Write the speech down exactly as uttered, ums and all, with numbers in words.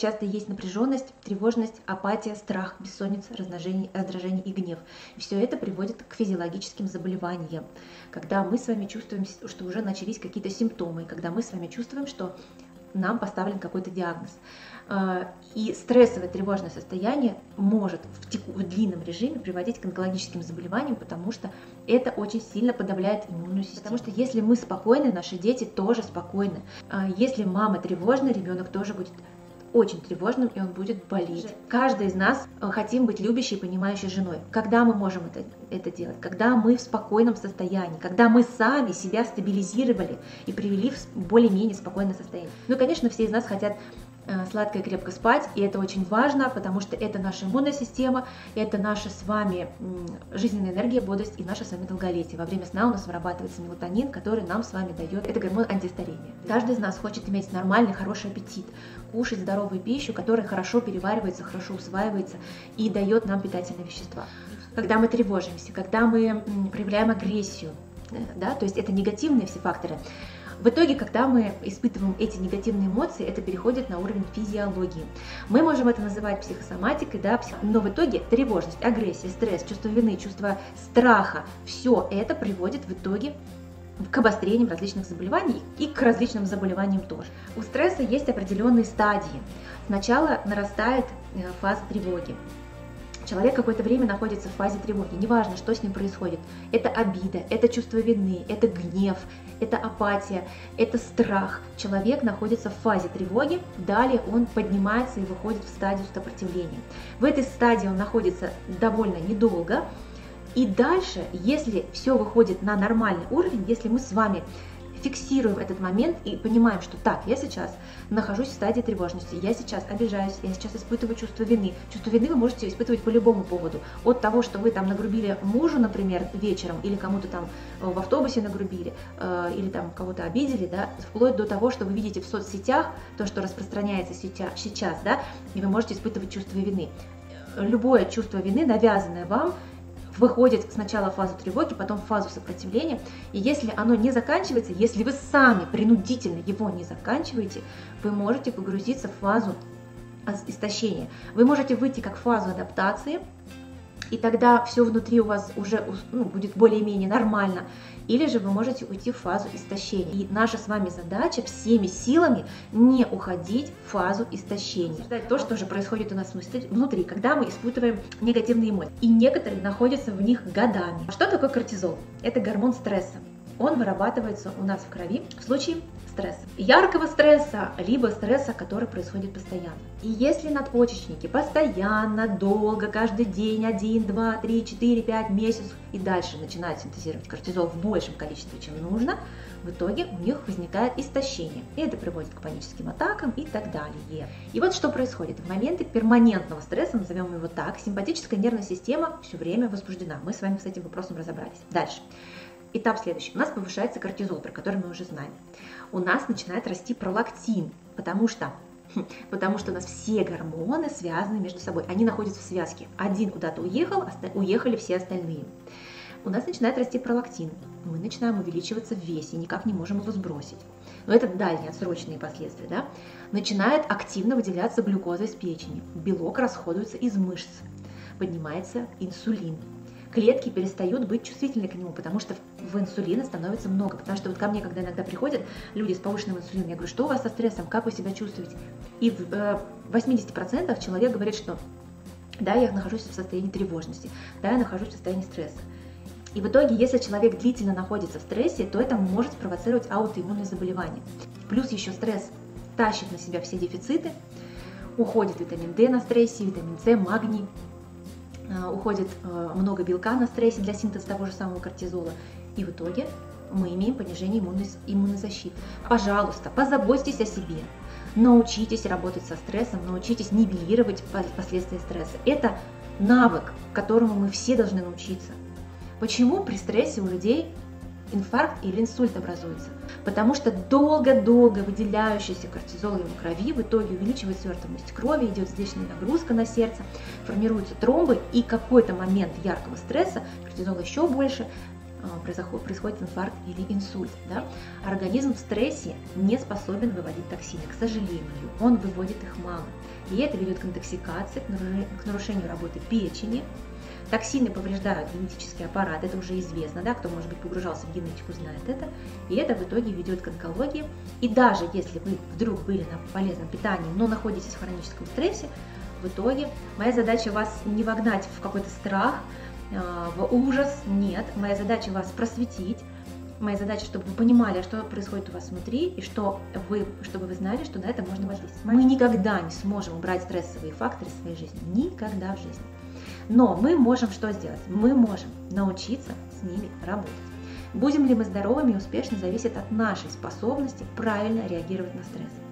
Часто есть напряженность, тревожность, апатия, страх, бессонница, раздражение, раздражение и гнев. Все это приводит к физиологическим заболеваниям, когда мы с вами чувствуем, что уже начались какие-то симптомы, когда мы с вами чувствуем, что нам поставлен какой-то диагноз. И стрессовое тревожное состояние может в, теку, в длинном режиме приводить к онкологическим заболеваниям, потому что это очень сильно подавляет иммунную систему. Потому что если мы спокойны, наши дети тоже спокойны. Если мама тревожна, ребенок тоже будет очень тревожным, и он будет болеть. Каждый из нас хотим быть любящей и понимающей женой. Когда мы можем это, это делать? Когда мы в спокойном состоянии, когда мы сами себя стабилизировали и привели в более-менее спокойное состояние. Ну, конечно, все из нас хотят э, сладко и крепко спать, и это очень важно, потому что это наша иммунная система, это наша с вами э, жизненная энергия, бодрость и наше с вами долголетие. Во время сна у нас вырабатывается мелатонин, который нам с вами дает, это гормон антистарения. Каждый из нас хочет иметь нормальный, хороший аппетит, кушать здоровую пищу, которая хорошо переваривается, хорошо усваивается и дает нам питательные вещества. Когда мы тревожимся, когда мы проявляем агрессию, да, то есть это негативные все факторы, в итоге, когда мы испытываем эти негативные эмоции, это переходит на уровень физиологии. Мы можем это называть психосоматикой, да, псих... но в итоге тревожность, агрессия, стресс, чувство вины, чувство страха, все это приводит в итоге к обострениям различных заболеваний и к различным заболеваниям тоже. У стресса есть определенные стадии. Сначала нарастает фаза тревоги. Человек какое-то время находится в фазе тревоги, неважно, что с ним происходит. Это обида, это чувство вины, это гнев, это апатия, это страх. Человек находится в фазе тревоги, далее он поднимается и выходит в стадию сопротивления. В этой стадии он находится довольно недолго. И дальше, если все выходит на нормальный уровень, если мы с вами фиксируем этот момент и понимаем, что так, я сейчас нахожусь в стадии тревожности, я сейчас обижаюсь, я сейчас испытываю чувство вины. Чувство вины вы можете испытывать по любому поводу. От того, что вы там нагрубили мужу, например, вечером, или кому-то там в автобусе нагрубили, или там кого-то обидели, да, вплоть до того, что вы видите в соцсетях, то, что распространяется сейчас, да, и вы можете испытывать чувство вины. Любое чувство вины, навязанное вам, выходит сначала в фазу тревоги, потом в фазу сопротивления. И если оно не заканчивается, если вы сами принудительно его не заканчиваете, вы можете погрузиться в фазу истощения. Вы можете выйти как в фазу адаптации, и тогда все внутри у вас уже ну, будет более-менее нормально. Или же вы можете уйти в фазу истощения. И наша с вами задача всеми силами не уходить в фазу истощения. То, что же происходит у нас внутри, когда мы испытываем негативные эмоции. И некоторые находятся в них годами. Что такое кортизол? Это гормон стресса. Он вырабатывается у нас в крови в случае стресса. Яркого стресса, либо стресса, который происходит постоянно. И если надпочечники постоянно, долго, каждый день, один, два, три, четыре, пять месяцев и дальше начинают синтезировать кортизол в большем количестве, чем нужно, в итоге у них возникает истощение. И это приводит к паническим атакам и так далее. И вот что происходит. В моменты перманентного стресса, назовем его так, симпатическая нервная система все время возбуждена. Мы с вами с этим вопросом разобрались. Дальше. Этап следующий. У нас повышается кортизол, про который мы уже знаем. У нас начинает расти пролактин, потому что, потому что у нас все гормоны связаны между собой. Они находятся в связке. Один куда-то уехал, уехали все остальные. У нас начинает расти пролактин. Мы начинаем увеличиваться в весе, никак не можем его сбросить. Но это дальнесрочные последствия. Да? Начинает активно выделяться глюкоза из печени. Белок расходуется из мышц. Поднимается инсулин. Клетки перестают быть чувствительны к нему, потому что в инсулина становится много. Потому что вот ко мне, когда иногда приходят люди с повышенным инсулином, я говорю, что у вас со стрессом, как вы себя чувствуете? И в восьмидесяти процентах человек говорит, что да, я нахожусь в состоянии тревожности, да, я нахожусь в состоянии стресса. И в итоге, если человек длительно находится в стрессе, то это может спровоцировать аутоиммунные заболевания. Плюс еще стресс тащит на себя все дефициты, уходит витамин дэ на стрессе, витамин цэ, магний. Уходит много белка на стрессе для синтеза того же самого кортизола. И в итоге мы имеем понижение иммунной, иммунной защиты. Пожалуйста, позаботьтесь о себе. Научитесь работать со стрессом, научитесь нивелировать последствия стресса. Это навык, которому мы все должны научиться. Почему при стрессе у людей инфаркт или инсульт образуется? Потому что долго-долго выделяющийся кортизол в его крови в итоге увеличивает свертываемость крови, идет излишняя нагрузка на сердце, формируются тромбы, и какой-то момент яркого стресса кортизол еще больше происходит инфаркт или инсульт. Да? Организм в стрессе не способен выводить токсины, к сожалению, он выводит их мало. И это ведет к интоксикации, к нарушению работы печени. Токсины повреждают генетический аппарат, это уже известно, да, кто, может быть, погружался в генетику, знает это. И это в итоге ведет к онкологии. И даже если вы вдруг были на полезном питании, но находитесь в хроническом стрессе, в итоге моя задача вас не вогнать в какой-то страх, в ужас, нет. Моя задача вас просветить, моя задача, чтобы вы понимали, что происходит у вас внутри, и что вы, чтобы вы знали, что на это можно воздействовать. Мы никогда не сможем убрать стрессовые факторы в своей жизни, никогда в жизни. Но мы можем что сделать? Мы можем научиться с ними работать. Будем ли мы здоровыми и успешны, зависит от нашей способности правильно реагировать на стресс.